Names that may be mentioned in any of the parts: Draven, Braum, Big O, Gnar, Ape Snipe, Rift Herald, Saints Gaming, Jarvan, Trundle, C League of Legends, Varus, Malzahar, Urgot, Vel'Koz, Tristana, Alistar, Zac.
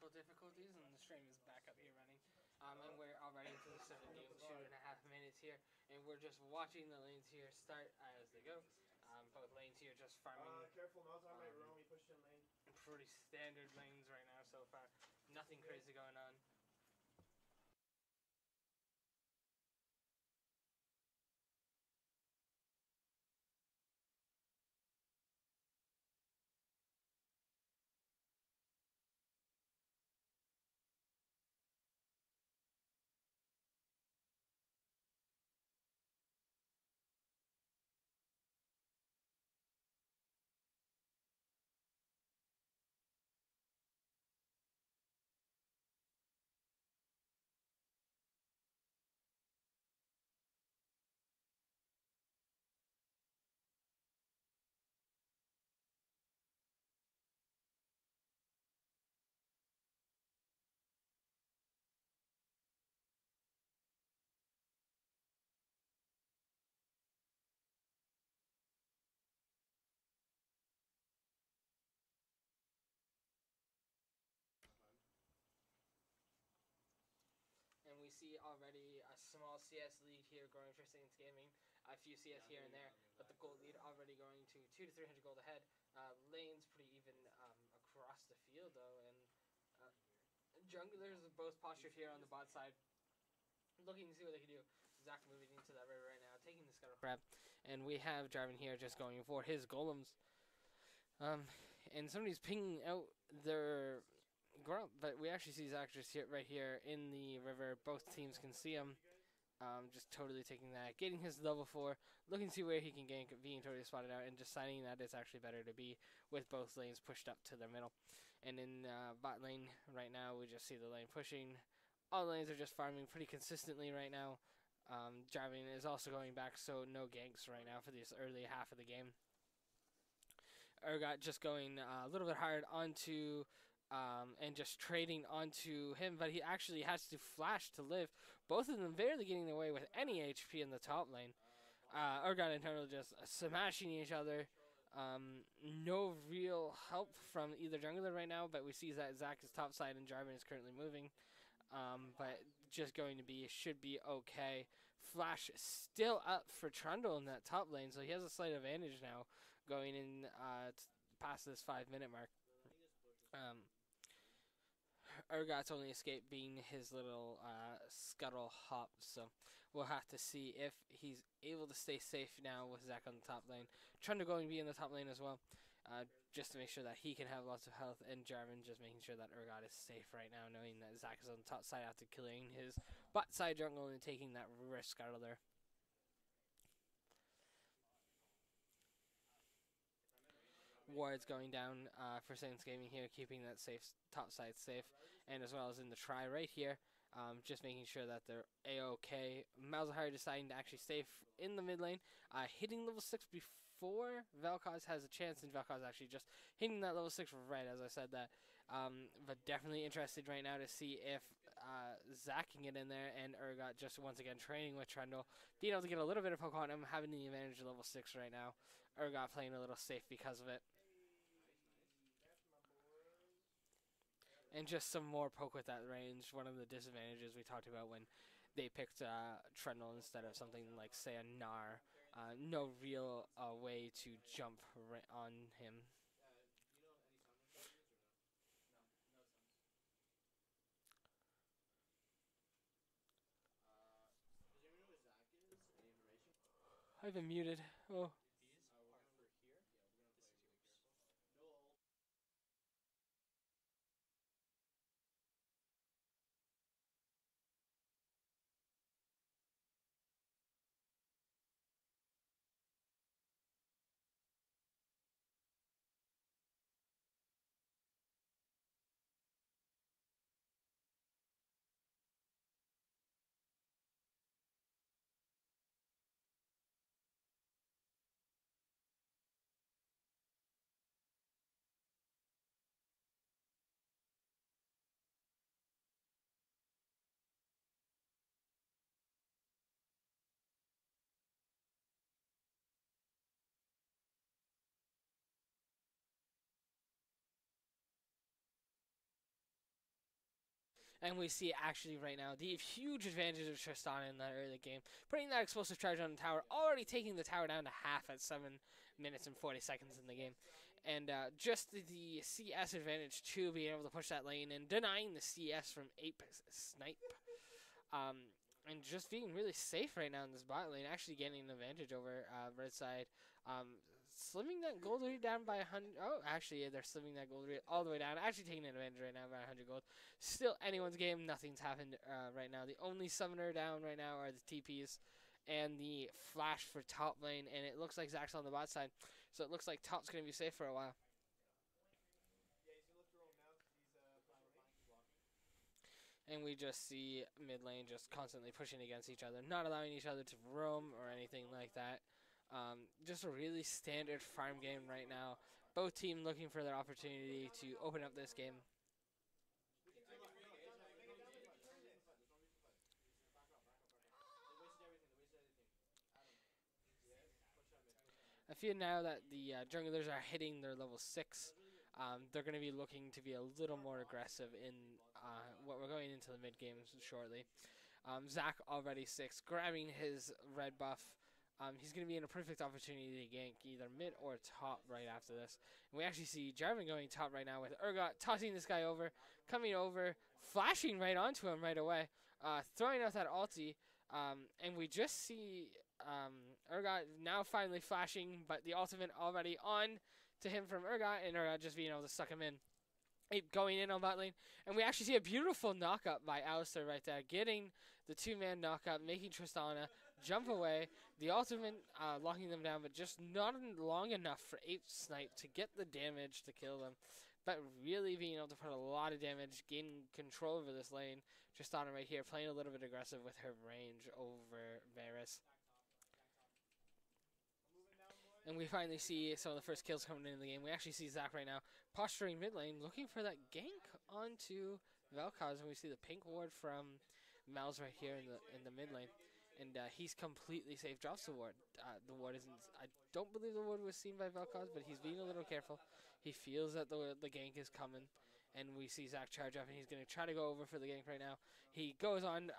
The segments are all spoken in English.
technical difficulties, and the stream is back up here running. And we're already into the 2.5 minutes here, and we're just watching the lanes here start as they go. Both lanes here just farming. Careful, Malzahar might roam. He pushed in lane. Pretty standard lanes right now so far. Nothing crazy going on. And we see already a small CS lead here growing for Saints Gaming. A few CS here and there, but the gold lead already going to 200 to 300 gold ahead. Lanes pretty even across the field though, and junglers are both postured here on the bot side, looking to see what they can do. Zac moving into that river right now, taking the scuttle crab, and we have Jarvan here just going for his golems. And somebody's pinging out their Grump, but we actually see Zac just here, right here in the river. Both teams can see him. Just totally taking that, getting his level 4, looking to see where he can gank, being totally spotted out, and deciding that it's actually better to be with both lanes pushed up to the middle. And in bot lane right now, we just see the lane pushing. All lanes are just farming pretty consistently right now. Jarvan is also going back, so no ganks right now for this early half of the game. Urgot just going a little bit hard onto... and just trading onto him, but he actually has to flash to live. Both of them barely getting away with any HP in the top lane. Urgot and Trundle just smashing each other. No real help from either jungler right now, but we see that Zac is top side and Jarvan is currently moving. But just going to be, should be okay. Flash still up for Trundle in that top lane, so he has a slight advantage now going in past this 5-minute mark. Urgot's only escape being his little scuttle hop, so we'll have to see if he's able to stay safe now with Zac on the top lane. Trundle going to be in the top lane as well, just to make sure that he can have lots of health, and Jarvan just making sure that Urgot is safe right now, knowing that Zac is on the top side after killing his bot side jungle and taking that reverse scuttle there. Ward's going down for Saints Gaming here, keeping that safe top side safe, and as well as in the try right here, just making sure that they're a-okay. Malzahar deciding to actually stay in the mid lane, hitting level 6 before Vel'Koz has a chance, and Vel'Koz actually just hitting that level 6 right as I said that. But definitely interested right now to see if Zac can get in there, and Urgot just once again training with Trundle, being able to get a little bit of poke on him, having the advantage of level 6 right now. Urgot playing a little safe because of it. And just some more poke with that range, one of the disadvantages we talked about when they picked Trundle instead of something like, say, a Gnar. No real way to jump on him. I've been muted. Oh. and we see actually right now the huge advantage of Tristana in that early game, putting that explosive charge on the tower, already taking the tower down to half at 7 minutes and 40 seconds in the game, and just the CS advantage too, being able to push that lane and denying the CS from Ape Snipe, and just being really safe right now in this bot lane, actually getting an advantage over red side, slimming that gold rate down by 100. Oh, actually, yeah, they're slimming that gold rate all the way down. Actually taking advantage right now by 100 gold. Still anyone's game. Nothing's happened right now. The only summoner down right now are the TPs and the flash for top lane. And it looks like Zac's on the bot side. So it looks like top's going to be safe for a while. And we just see mid lane just constantly pushing against each other, not allowing each other to roam or anything like that. Just a really standard farm game right now. Both teams looking for their opportunity to open up this game. I feel now that the junglers are hitting their level 6. They're going to be looking to be a little more aggressive in what we're going into the mid games shortly. Zac already 6, grabbing his red buff. He's going to be in a perfect opportunity to gank either mid or top right after this. And we actually see Jarvan going top right now with Urgot, tossing this guy over, coming over, flashing right onto him right away, throwing out that ulti, and we just see Urgot now finally flashing, but the ultimate already on to him from Urgot, and Urgot just being able to suck him in. Ape going in on bot lane, and we actually see a beautiful knockup by Alistar right there, getting the two-man knockup, making Tristana jump away, the ultimate locking them down, but just not long enough for Ape Snipe to get the damage to kill them, but really being able to put a lot of damage, gaining control over this lane. Tristana right here, playing a little bit aggressive with her range over Varus. And we finally see some of the first kills coming into the game. We actually see Zac right now posturing mid lane, looking for that gank onto Vel'Koz, and we see the pink ward from Malz right here in the mid lane, and he's completely safe. Drops the ward. The ward isn't. I don't believe the ward was seen by Vel'Koz, but he's being a little careful. He feels that the gank is coming, and we see Zac charge up, and he's going to try to go over for the gank right now. He goes on.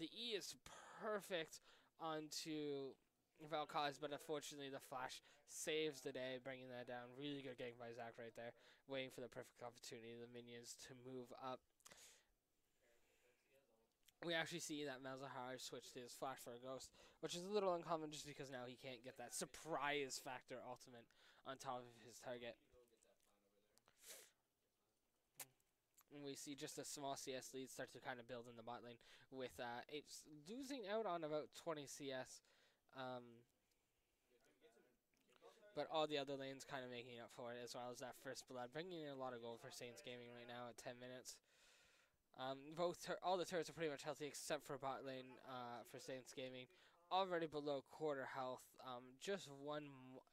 The E is perfect onto Vel'Koz, but unfortunately the flash saves the day, bringing that down. Really good gank by Zac right there, waiting for the perfect opportunity of the minions to move up. We actually see that Malzahar switched his flash for a ghost, which is a little uncommon just because now he can't get that surprise factor ultimate on top of his target. And we see just a small CS lead start to kind of build in the bot lane, with Apes losing out on about 20 CS. But all the other lanes kind of making up for it, as well as that first blood, bringing in a lot of gold for Saints Gaming right now at 10 minutes. All the turrets are pretty much healthy except for bot lane for Saints Gaming, already below quarter health. Just one.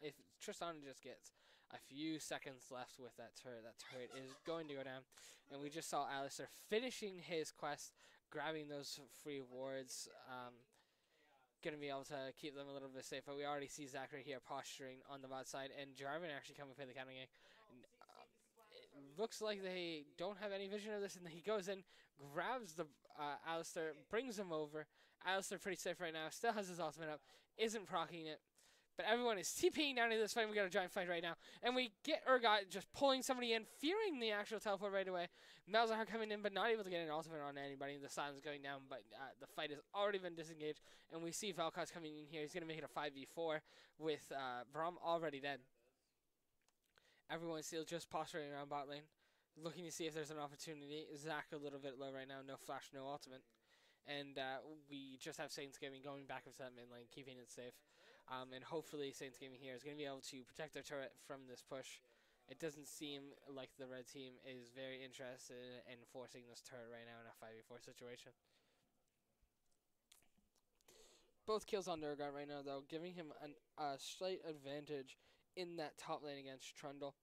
If Tristana just gets a few seconds left with that turret is going to go down. And we just saw Alistar finishing his quest, grabbing those free wards. Going to be able to keep them a little bit safe, but we already see Zac right here posturing on the bot side, and Jarvan actually coming for the counter gank. It looks like they don't have any vision of this, and he goes in, grabs the Alistar, brings him over. Alistar pretty safe right now, still has his ultimate up, isn't proccing it, but everyone is TPing down into this fight. We got a giant fight right now, and we get Urgot just pulling somebody in, fearing the actual teleport right away. Malzahar coming in, but not able to get an ultimate on anybody. The silence going down, but the fight has already been disengaged, and we see Vel'Koz coming in here. He's going to make it a 5v4 with Braum already dead. Everyone's still just posturing around bot lane, looking to see if there's an opportunity. Zac a little bit low right now, no flash, no ultimate. And we just have Saints Gaming going back into that mid lane, keeping it safe. And hopefully Saints Gaming here is going to be able to protect their turret from this push. It doesn't seem like the red team is very interested in forcing this turret right now in a 5v4 situation. Both kills on Urgot right now, though, giving him a slight advantage in that top lane against Trundle.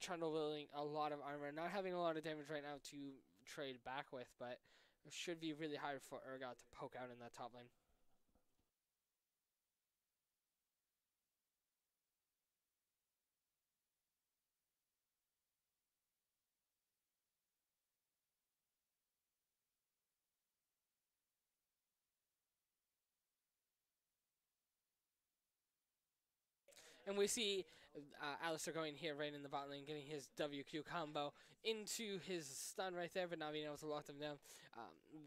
Trundle building a lot of armor, not having a lot of damage right now to trade back with, but should be really hard for Urgot to poke out in that top lane. And we see Alistar going here right in the bot lane, getting his WQ combo into his stun right there, but not being able to lock them down.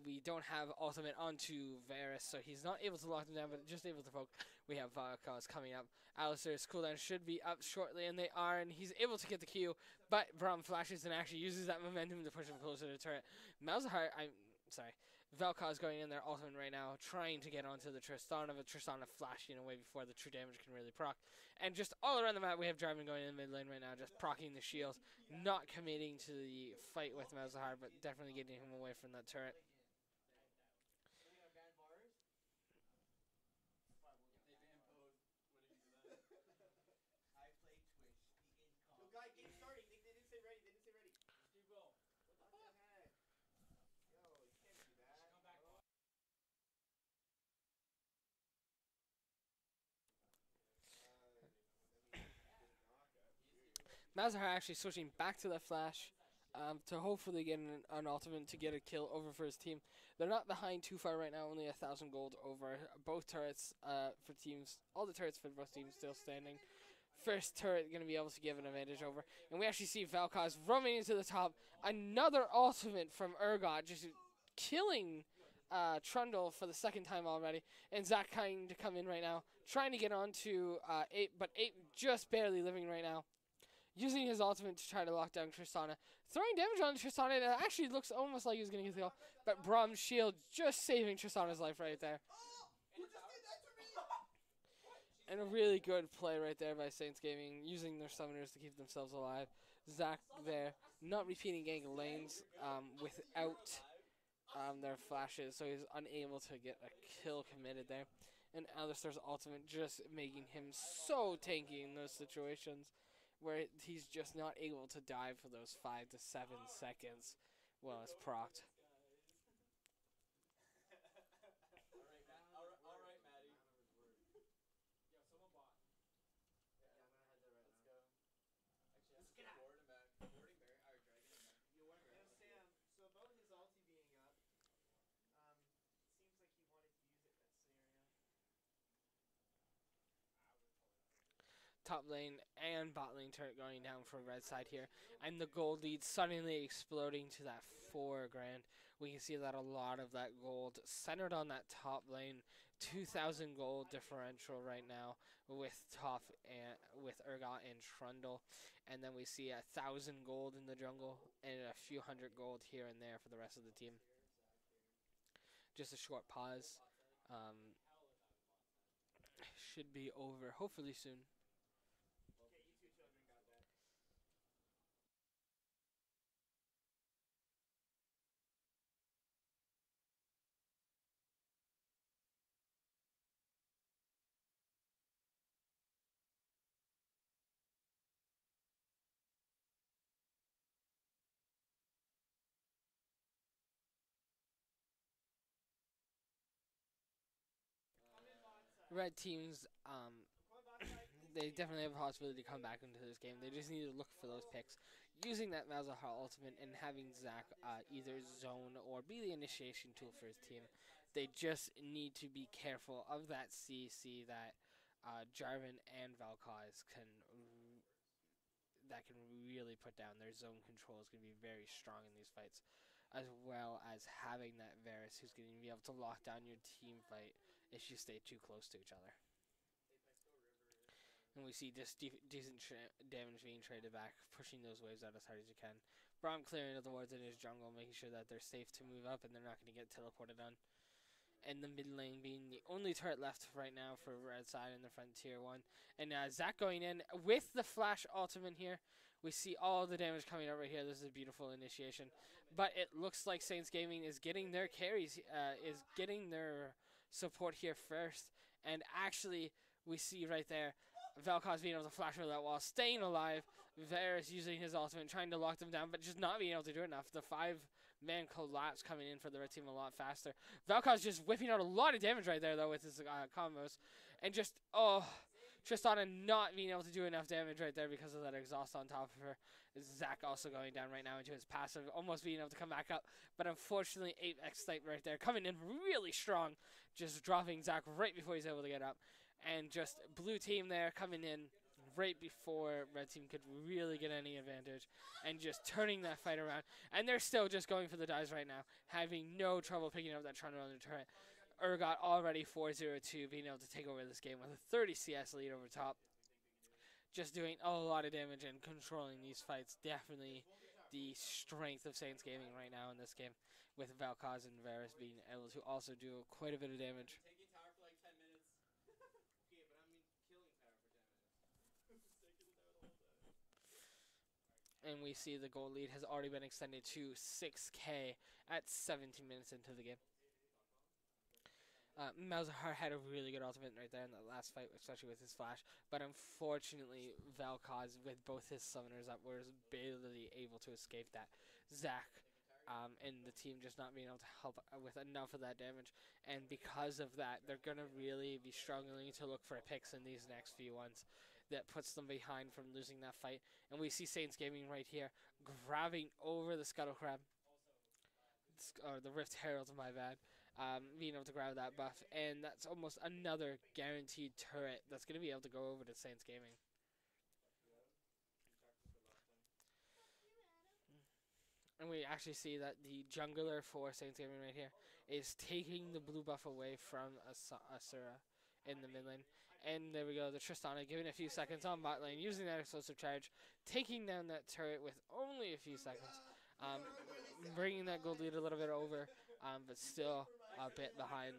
We don't have ultimate onto Varus, so he's not able to lock them down, but just able to poke. We have Vel'Koz coming up. Alistar's cooldown should be up shortly, and they are, and he's able to get the Q, but Braum flashes and actually uses that momentum to push him closer to the turret. Malzahar, Vel'Koz going in there, ultimate right now, trying to get onto the Tristana, but Tristana flashing away before the true damage can really proc. And just all around the map, we have Jarvan going in the mid lane right now, just proccing the shields, not committing to the fight with Malzahar, but definitely getting him away from that turret. Malzahar actually switching back to the flash to hopefully get an ultimate to get a kill over for his team. They're not behind too far right now, only 1,000 gold over both turrets for teams. All the turrets for both teams still standing. First turret going to be able to give an advantage over. And we actually see Vel'Koz roaming into the top. Another ultimate from Urgot, just killing Trundle for the second time already, and Zac trying to come in right now, trying to get onto Ape, but Ape just barely living right now. Using his ultimate to try to lock down Tristana. Throwing damage on Tristana, and it actually looks almost like he was going to get the kill, but Braum's shield just saving Tristana's life right there. Oh, you just did that to me. And a really good play right there by Saints Gaming, using their summoners to keep themselves alive. Zac there, not repeating gank lanes without their flashes, so he's unable to get a kill committed there. And Alistar's ultimate just making him so tanky in those situations, where he's just not able to die for those 5 to 7 seconds while it's procced. All right, Maddie. Yo, someone bought. Yeah, I'm gonna head there right now. Let's go. Actually, let's get out. Board and back. Boarding bear. All right, dragon and back. You want to Sam? So about his ulti being up, it seems like he wanted to use it in that scenario. Top lane and bot lane turret going down from red side here, and the gold lead suddenly exploding to that 4 grand. We can see that a lot of that gold centered on that top lane. 2,000 gold differential right now with top and with Urgot and Trundle, and then we see 1,000 gold in the jungle and a few hundred gold here and there for the rest of the team. Just a short pause. Should be over hopefully soon. Red teams, they definitely have a possibility to come back into this game. They just need to look for those picks. Using that Malzahar ultimate and having Zac either zone or be the initiation tool for his team. They just need to be careful of that CC that Jarvan and Vel'Koz can really put down. Their zone control is going to be very strong in these fights, as well as having that Varus who's going to be able to lock down your team fight if you stay too close to each other. And we see just decent damage being traded back, pushing those waves out as hard as you can. Braum clearing out the wards in his jungle, making sure that they're safe to move up and they're not going to get teleported on. And the mid lane being the only turret left right now for red side in the frontier one. And Zac going in with the flash ultimate here. We see all the damage coming out right here. This is a beautiful initiation. But it looks like Saints Gaming is getting their carries, is getting their support here first. And actually, we see right there, Vel'Koz being able to flash over that wall, staying alive. Varus using his ultimate, trying to lock them down, but just not being able to do enough. The 5-man collapse coming in for the red team a lot faster. Vel'Koz just whipping out a lot of damage right there, though, with his combos. And just, oh, Tristana not being able to do enough damage right there because of that exhaust on top of her. Zac also going down right now into his passive, almost being able to come back up. But unfortunately, Ape Snipe right there, coming in really strong, just dropping Zac right before he's able to get up. And just blue team there coming in right before Red Team could really get any advantage and just turning that fight around. And they're still just going for the dives right now, having no trouble picking up that Trundle on the turret. Urgot already 4-0-2, being able to take over this game with a 30 CS lead over top. Just doing a lot of damage and controlling these fights. Definitely the strength of Saints Gaming right now in this game, with Vel'Koz and Varus being able to also do quite a bit of damage. And we see the gold lead has already been extended to 6K at 17 minutes into the game. Malzahar had a really good ultimate right there in that last fight, especially with his flash. But unfortunately, Vel'Koz, with both his summoners up, was barely able to escape that. Zac and the team just not being able to help with enough of that damage. And because of that, they're going to really be struggling to look for picks in these next few ones. That puts them behind from losing that fight. And we see Saints Gaming right here grabbing over the Scuttle Crab. Or the Rift Herald, my bad. Being able to grab that buff, and that's almost another guaranteed turret that's going to be able to go over to Saints Gaming. And we actually see that the jungler for Saints Gaming right here is taking the blue buff away from Asura in the mid lane. And there we go, the Tristana giving a few seconds on bot lane, using that explosive charge, taking down that turret with only a few seconds. Bringing that gold lead a little bit over, but still a bit behind.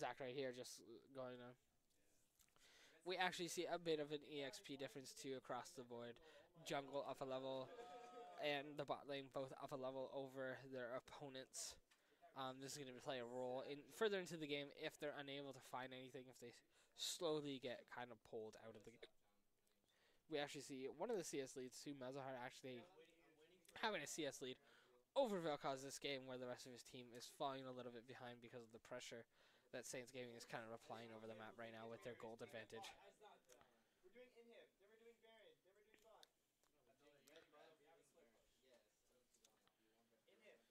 Zac right here just going on. We actually see a bit of an EXP difference too across the board. Jungle up a level and the bot lane both up a level over their opponents. This is going to play a role in further into the game if they're unable to find anything, if they slowly get kind of pulled out of the game. We actually see one of the CS leads too, Malzahar, actually having a CS lead over Vel'Koz this game, where the rest of his team is falling a little bit behind because of the pressure that Saints Gaming is kind of applying over the map right now with their gold advantage.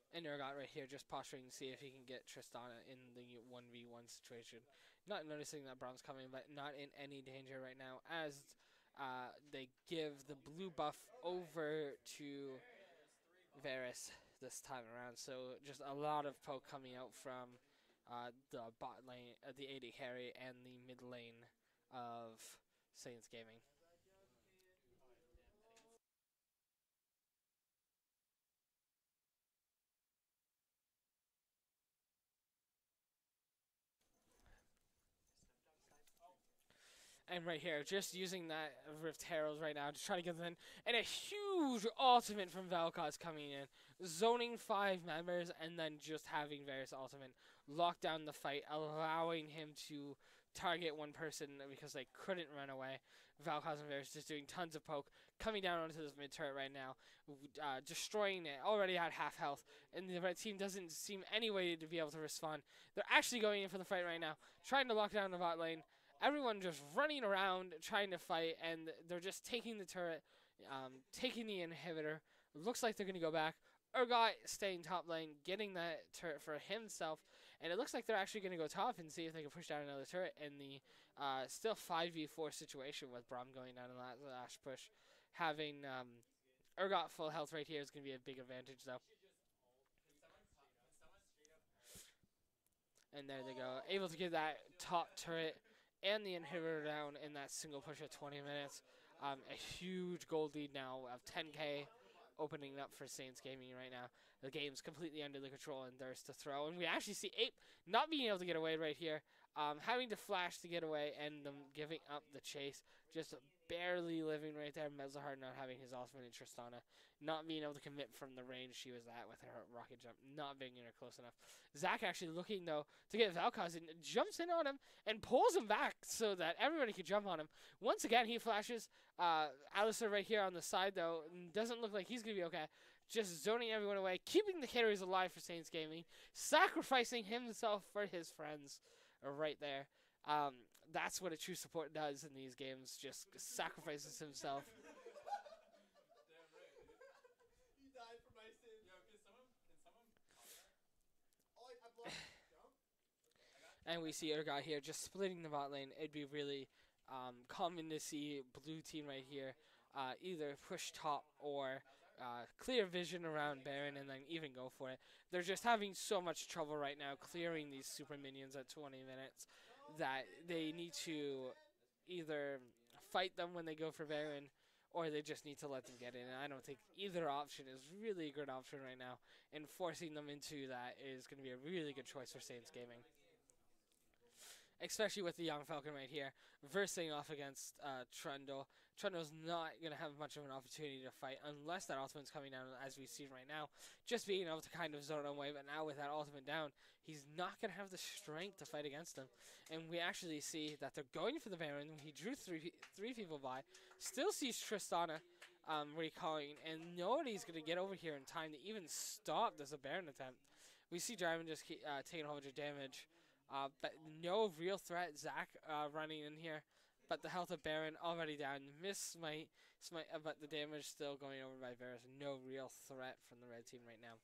And Urgot right here just posturing to see if he can get Tristana in the 1v1 situation. Not noticing that Braum's coming, but not in any danger right now as they give the blue buff over to Varus this time around. So just a lot of poke coming out from the bot lane, the AD carry, and the mid lane of Saints Gaming. And right here, just using that Rift Herald right now to try to get them in. And a huge ultimate from Vel'Koz coming in, zoning 5 members, and then just having Varus ultimate lock down the fight, allowing him to target one person because they couldn't run away. Vel'Koz and Varus just doing tons of poke, coming down onto this mid turret right now, destroying it, already at half health, and the red team doesn't seem any way to be able to respond. They're actually going in for the fight right now, trying to lock down the bot lane. Everyone just running around trying to fight, and they're just taking the turret, taking the inhibitor. Looks like they're going to go back. Urgot staying top lane, getting that turret for himself, and it looks like they're actually going to go top and see if they can push down another turret in the still 5v4 situation with Braum going down in that last push. Having Urgot full health right here is going to be a big advantage, though. And there they go, able to get that top turret and the inhibitor down in that single push at 20 minutes. A huge gold lead now of 10K opening up for Saints Gaming right now. The game's completely under the control and thirst to throw. And we actually see Ape not being able to get away right here, having to flash to get away and them giving up the chase. Just barely living right there. Malzahar not having his ultimate, and Tristana not being able to commit from the range she was at with her rocket jump, not being in her close enough. Zac actually looking, though, to get Vel'Koz in, jumps in on him and pulls him back so that everybody could jump on him. Once again, he flashes. Alistar right here on the side, though, doesn't look like he's going to be okay. Just zoning everyone away, keeping the carries alive for Saints Gaming, sacrificing himself for his friends right there. That's what a true support does in these games, just sacrifices himself. Damn right, you died for my sins. Yo, can someone call that? Oh, I blocked. No? Okay, I got you. And we see Urgot here just splitting the bot lane. It'd be really common to see blue team right here either push top or clear vision around Baron and then even go for it. They're just having so much trouble right now clearing these super minions at 20 minutes that they need to either fight them when they go for Baron, or they just need to let them get in. And I don't think either option is really a good option right now. And forcing them into that is going to be a really good choice for Saints Gaming. Especially with the Young Falcon right here, versing off against Trundle. Trundle's not going to have much of an opportunity to fight unless that ultimate's coming down, as we've seen right now. Just being able to kind of zone away, but now with that ultimate down, he's not going to have the strength to fight against him. And we actually see that they're going for the Baron. He drew three people by, still sees Tristana recalling, and nobody's going to get over here in time to even stop this Baron attempt. We see Draven just keep, taking a whole bunch of damage. But no real threat. Zac running in here, but the health of Baron already down. Miss smite, but the damage still going over by Varus. No real threat from the red team right now.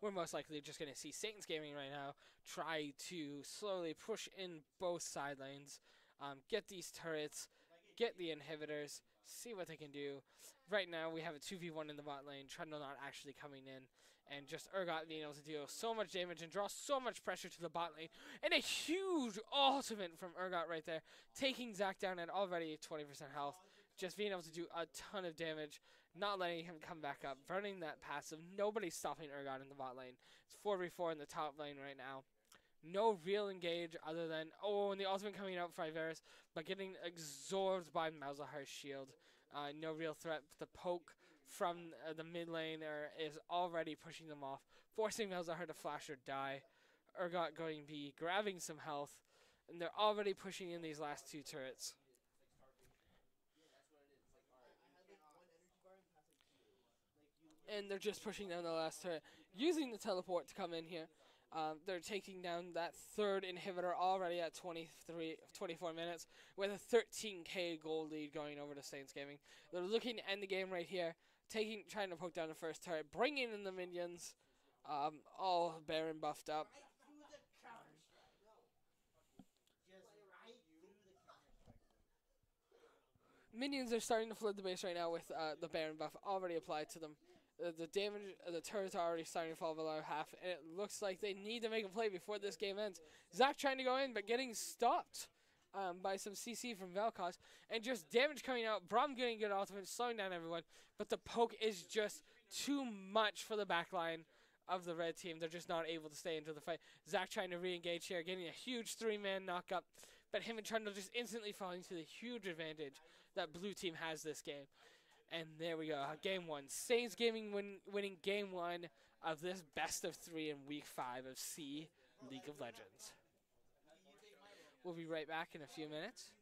We're most likely just going to see Saints Gaming right now try to slowly push in both side lanes, get these turrets, get the inhibitors, see what they can do. Right now we have a 2v1 in the bot lane, Trundle not actually coming in, and just Urgot being able to deal so much damage and draw so much pressure to the bot lane, and a huge ultimate from Urgot right there, taking Zac down at already 20% health. Just being able to do a ton of damage, not letting him come back up, burning that passive. Nobody's stopping Urgot in the bot lane. It's 4v4 in the top lane right now. No real engage other than, oh, and the ultimate coming out for Varus, but getting absorbed by Malzahar's shield. No real threat. But the poke from the mid laner is already pushing them off, forcing Malzahar to flash or die. Urgot going B, grabbing some health, and they're already pushing in these last two turrets. And they're just pushing down the last turret, using the teleport to come in here. They're taking down that third inhibitor already at 24 minutes with a 13k gold lead going over to Saints Gaming. They're looking to end the game right here, trying to poke down the first turret, bringing in the minions, all Baron buffed up. Minions are starting to flood the base right now with the Baron buff already applied to them. The damage, the turrets are already starting to fall below half, and it looks like they need to make a play before this game ends. Zac trying to go in, but getting stopped by some CC from Vel'Koz, and just damage coming out. Braum getting good ultimate, slowing down everyone, but the poke is just too much for the backline of the red team. They're just not able to stay into the fight. Zac trying to re-engage here, getting a huge three-man knockup, but him and Trundle just instantly falling to the huge advantage that blue team has this game. And there we go, game one. Saints Gaming winning game one of this best of three in week 5 of C League of Legends. We'll be right back in a few minutes.